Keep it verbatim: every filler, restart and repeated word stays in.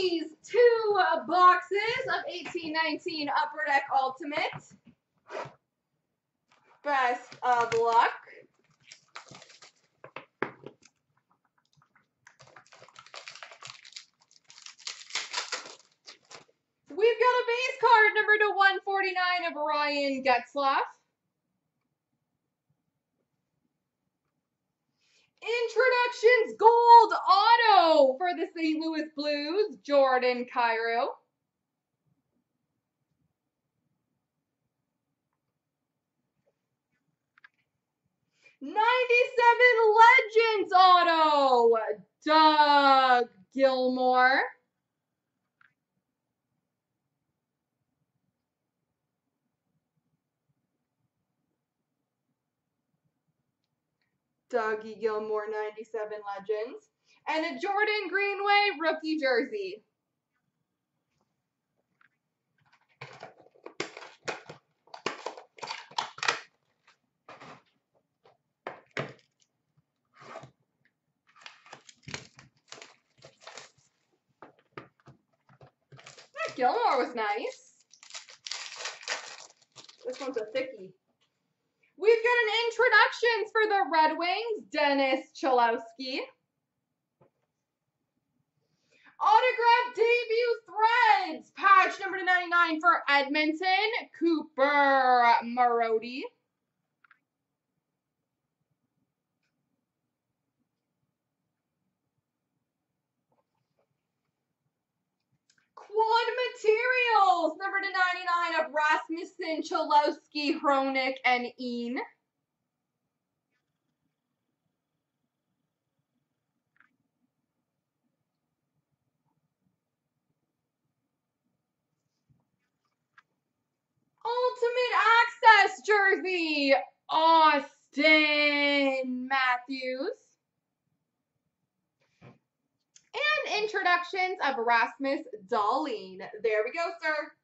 these two boxes of eighteen nineteen Upper Deck Ultimate. Best of luck. We've got a base card number to one forty-nine of Ryan Getzlaf. Introductions Gold Auto for the Saint Louis Blues, Jordan Kyrou. ninety-seven Legends Auto, Doug Gilmour. Dougie Gilmour, ninety-seven Legends, and a Jordan Greenway rookie jersey. That Gilmour was nice. This one's a thickie. We've got an introductions for the Red Wings, Dennis Chychrun. Autograph debut threads, patch number ninety-nine for Edmonton, Cooper Marodi. Quad materials, number to ninety-nine of Rasmussen, Cholowski, Hronick, and Ean. Ultimate Access jersey, Austin Matthews. And introductions of Rasmus Dahlin. There we go, sir.